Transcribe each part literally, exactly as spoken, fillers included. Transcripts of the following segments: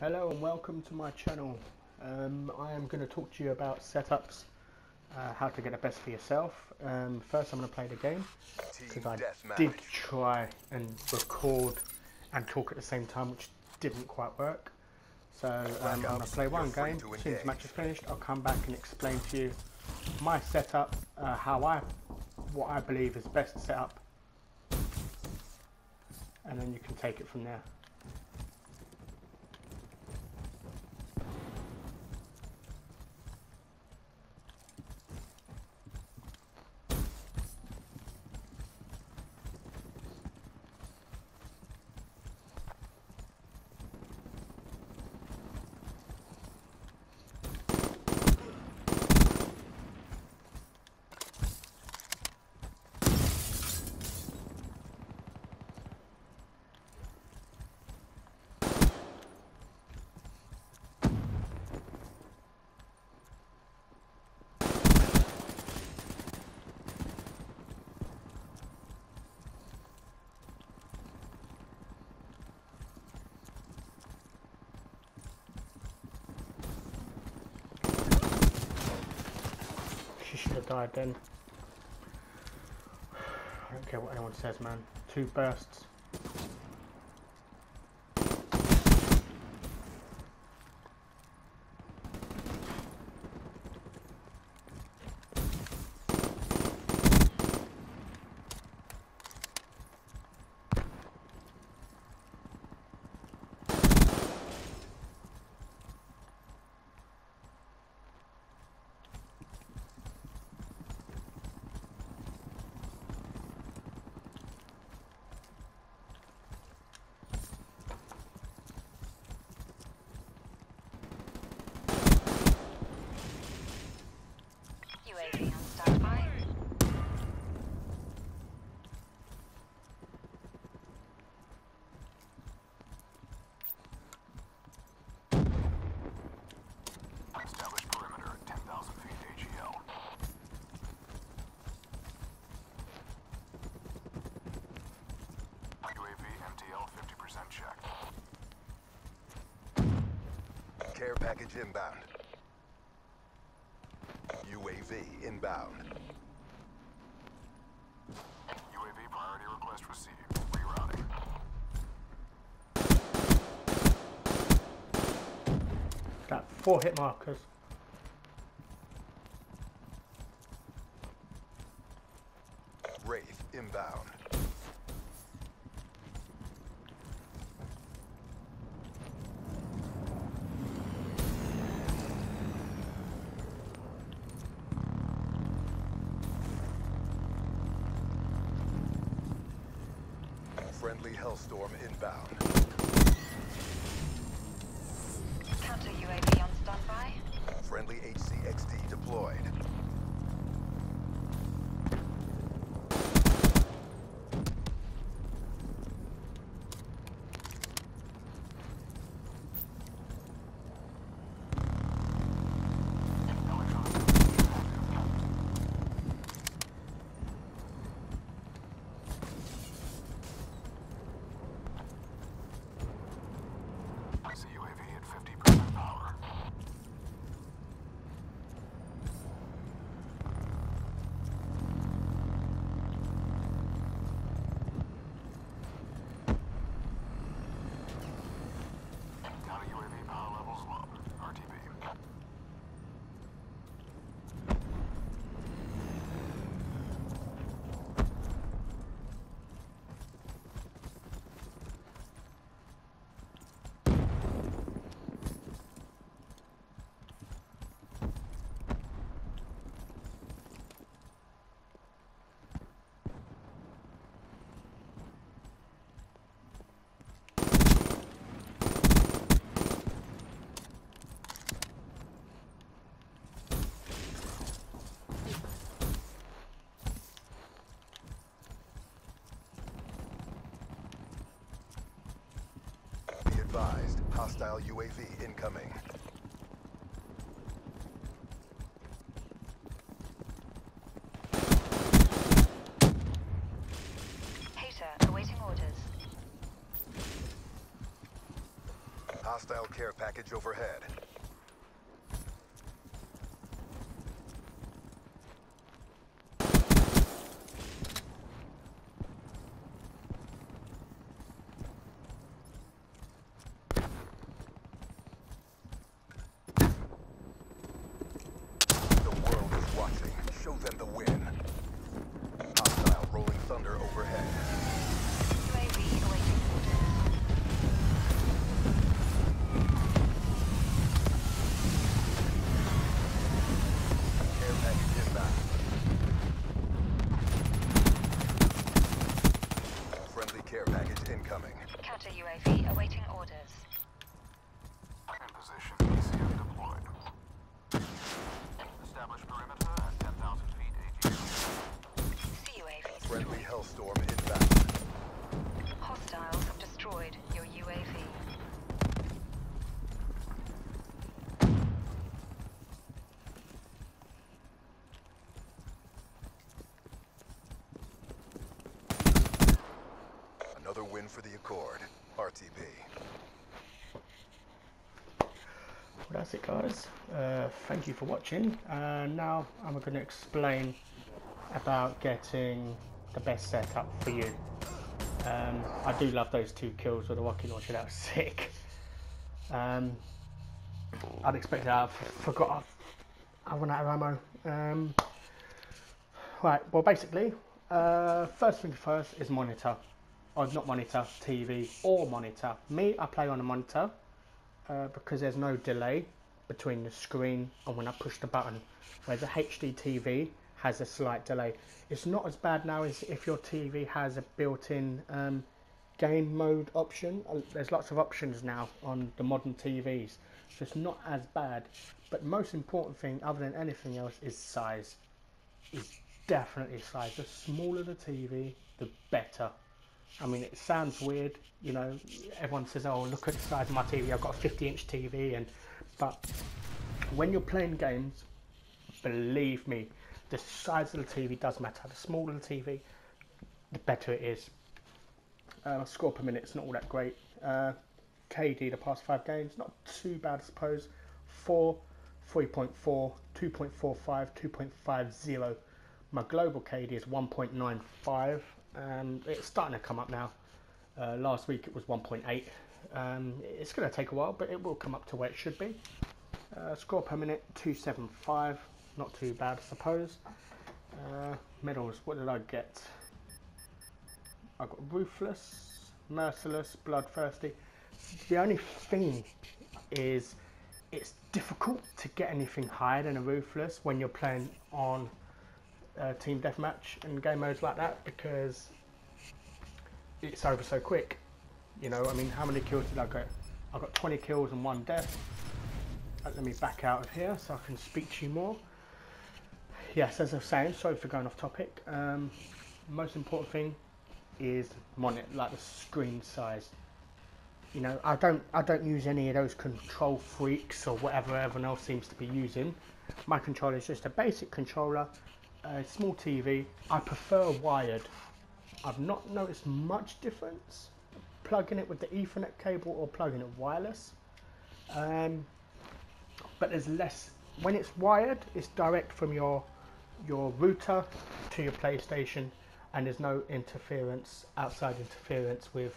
Hello and welcome to my channel. Um, I am going to talk to you about setups, uh, how to get the best for yourself. Um, first I'm going to play the game, because I did try and record and talk at the same time, which didn't quite work. So um, I'm going to play one game. As soon as the match is finished, I'll come back and explain to you my setup, uh, how I, what I believe is best setup, and then you can take it from there. Died then. I don't care what anyone says, man. Two bursts. Care package inbound. U A V inbound. U A V priority request received. Rerouting. Got four hit markers. Wraith inbound. Friendly Hellstorm inbound. Counter U A V on standby. Friendly H C X D deployed. Advised, hostile U A V incoming. Hater awaiting orders. Hostile care package overhead. U A V awaiting orders. In position, E C M deployed. Establish perimeter at ten thousand feet A G M. Friendly Hellstorm inbound. Hostiles have destroyed your U A V. Another win for the Accord. R T B. Well, that's it guys, uh, thank you for watching, and uh, now I'm going to explain about getting the best setup for you. um, I do love those two kills with the rocket launcher, that was sick. um, unexpected, I forgot I run out of ammo. Um, right, well basically uh, first thing first is monitor. Or not monitor, T V or monitor. Me, I play on a monitor uh, because there's no delay between the screen and when I push the button. Whereas a H D T V has a slight delay. It's not as bad now as if your T V has a built-in um, game mode option. There's lots of options now on the modern T Vs, so it's not as bad. But the most important thing, other than anything else, is size. It's definitely size. The smaller the T V, the better. I mean, it sounds weird, you know, everyone says, oh, look at the size of my T V, I've got a fifty inch T V, and but when you're playing games, believe me, the size of the T V does matter. The smaller the T V, the better it is. Uh, my score per minute is not all that great. Uh, K D, the past five games, not too bad, I suppose. four, three point four, two point four five, two point five zero. My global K D is one point nine five. Um, it's starting to come up now. Uh, last week it was one point eight. Um, it's going to take a while, but it will come up to where it should be. Uh, score per minute two seven five, not too bad, I suppose. Uh, medals, what did I get? I got Ruthless, Merciless, Bloodthirsty. The only thing is, it's difficult to get anything higher than a Ruthless when you're playing on Uh, team deathmatch and game modes like that, because it's over so quick. You know, I mean, how many kills did I get? I got twenty kills and one death. Let me back out of here so I can speak to you more. Yes, as I was saying, sorry for going off topic. Um, most important thing is monitor, like the screen size. You know, I don't, I don't use any of those control freaks or whatever everyone else seems to be using. My controller is just a basic controller. A small T V. I prefer wired. I've not noticed much difference plugging it with the Ethernet cable or plugging it wireless. Um, but there's less. When it's wired, it's direct from your your router to your PlayStation, and there's no interference, outside interference with,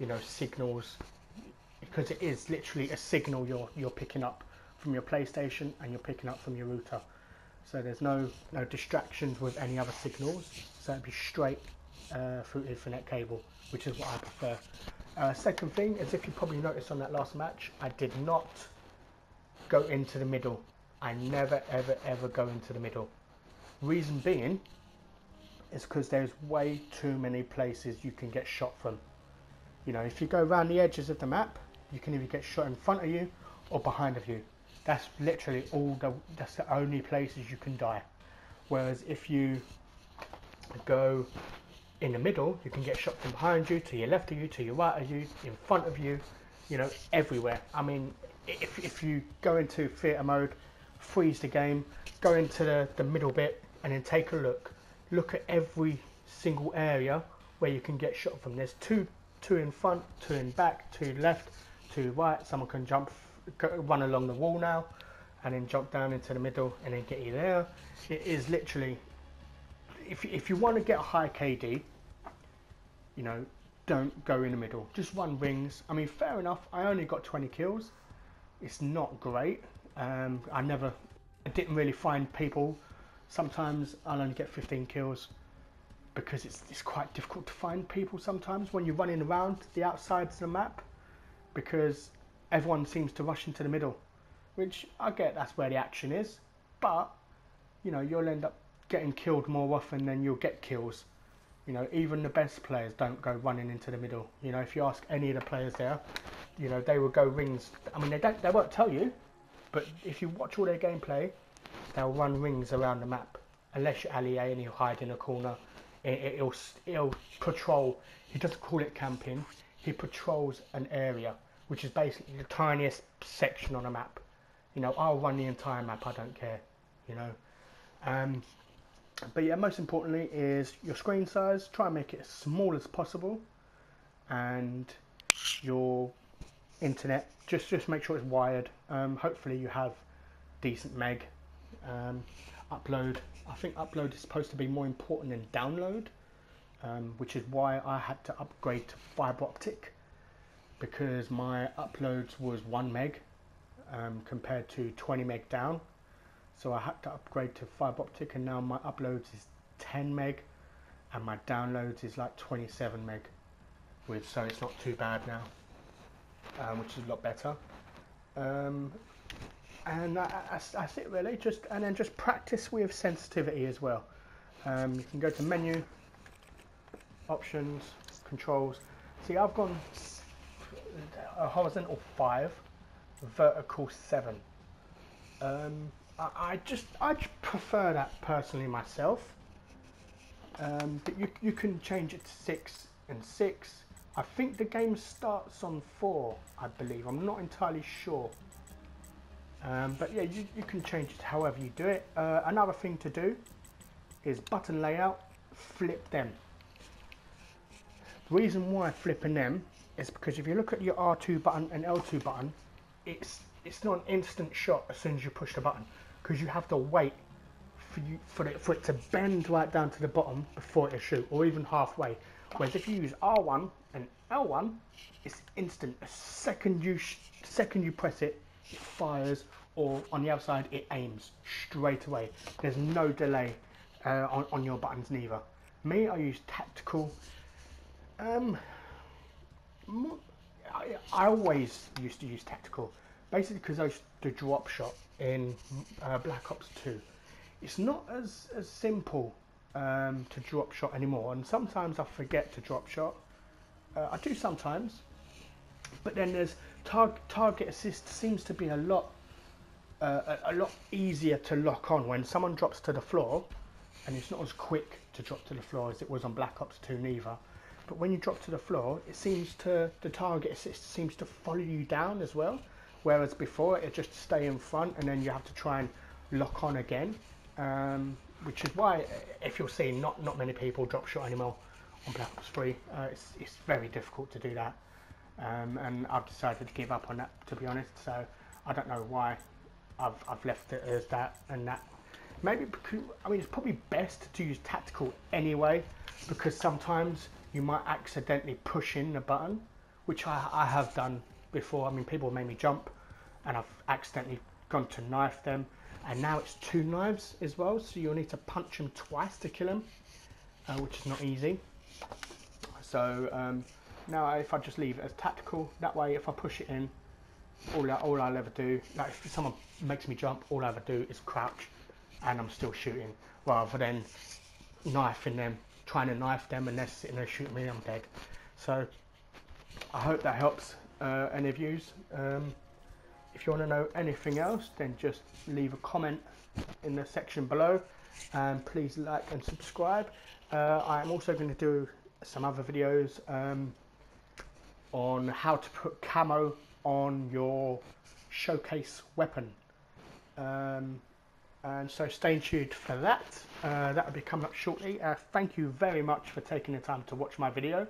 you know, signals, because it is literally a signal you're you're picking up from your PlayStation and you're picking up from your router. So there's no, no distractions with any other signals, so it'd be straight uh, through Ethernet cable, which is what I prefer. Uh, second thing is, if you probably noticed on that last match, I did not go into the middle. I never, ever, ever go into the middle. Reason being is because there's way too many places you can get shot from. You know, if you go around the edges of the map, you can either get shot in front of you or behind of you. That's literally all the, that's the only places you can die. Whereas if you go in the middle, you can get shot from behind you, to your left of you, to your right of you, in front of you, you know, everywhere. I mean, if, if you go into theatre mode, freeze the game, go into the, the middle bit, and then take a look. Look at every single area where you can get shot from. There's two, two in front, two in back, two left, to the right, someone can jump, run along the wall now, and then jump down into the middle and then get you there. It is literally, if, if you want to get a high K D, you know, don't go in the middle, just run rings. I mean, fair enough, I only got twenty kills, it's not great. um, I never, I didn't really find people. Sometimes I'll only get fifteen kills because it's, it's quite difficult to find people sometimes when you're running around the outsides of the map, because everyone seems to rush into the middle, which I get, that's where the action is, but you know, you'll end up getting killed more often than you'll get kills. You know, even the best players don't go running into the middle. You know, if you ask any of the players there, you know, they will go rings. I mean, they don't, they won't tell you, but if you watch all their gameplay, they'll run rings around the map. Unless you're Ali A and he'll hide in a corner. He'll he'll patrol. He doesn't call it camping. He patrols an area, which is basically the tiniest section on a map. You know, I'll run the entire map. I don't care. You know. Um, But yeah, most importantly is your screen size. Try and make it as small as possible, and your internet. Just just make sure it's wired. Um, hopefully you have decent meg. Um, upload. I think upload is supposed to be more important than download, um, which is why I had to upgrade to fibre optic, because my uploads was one meg um, compared to twenty meg down. So I had to upgrade to fibre optic, and now my uploads is ten meg and my downloads is like twenty-seven meg, with, so it's not too bad now, um, which is a lot better. Um, and I, I, that's it really, just, and then just practice with sensitivity as well. Um, you can go to menu, options, controls. See, I've gone a horizontal five, vertical seven. Um, I just I prefer that personally myself, um, but you, you can change it to six and six. I think the game starts on four, I believe. I'm not entirely sure, um, but yeah, you, you can change it however you do it. Uh, another thing to do is button layout, flip them. The reason why flipping them is because if you look at your R two button and L two button, it's it's not an instant shot as soon as you push the button, because you have to wait for you for it for it to bend right down to the bottom before it shoot, or even halfway. Whereas if you use R one and L one, it's instant. A second you sh second you press it, it fires, or on the outside it aims straight away. There's no delay uh, on on your buttons neither. Me, I use tactical. Um, I, I always used to use tactical. Basically, because I used to drop shot in uh, Black Ops two, it's not as, as simple um, to drop shot anymore. And sometimes I forget to drop shot. Uh, I do sometimes, but then there's tar target assist seems to be a lot uh, a, a lot easier to lock on when someone drops to the floor, and it's not as quick to drop to the floor as it was on Black Ops two neither. But when you drop to the floor, it seems to the target assist seems to follow you down as well. Whereas before it just stay in front and then you have to try and lock on again, um, which is why, if you'll see, not not many people drop shot anymore on Black Ops three. Uh, it's, it's very difficult to do that, um, and I've decided to give up on that, to be honest. So I don't know why I've, I've left it as that and that. Maybe because, I mean, it's probably best to use tactical anyway, because sometimes you might accidentally push in the button, which I, I have done before. I mean, people made me jump and I've accidentally gone to knife them, and now it's two knives as well, so you'll need to punch them twice to kill them, uh, which is not easy. So um, now if I just leave it as tactical, that way if I push it in, all, I, all I'll ever do, like if someone makes me jump, all I ever do is crouch and I'm still shooting, rather than knifing them, trying to knife them and they're sitting there shooting me and I'm dead. So I hope that helps. Uh, any of yous. Um, if you want to know anything else, then just leave a comment in the section below, and please like and subscribe. uh, I am also going to do some other videos um, on how to put camo on your showcase weapon, um, and so stay tuned for that. Uh, that will be coming up shortly. Uh, thank you very much for taking the time to watch my video.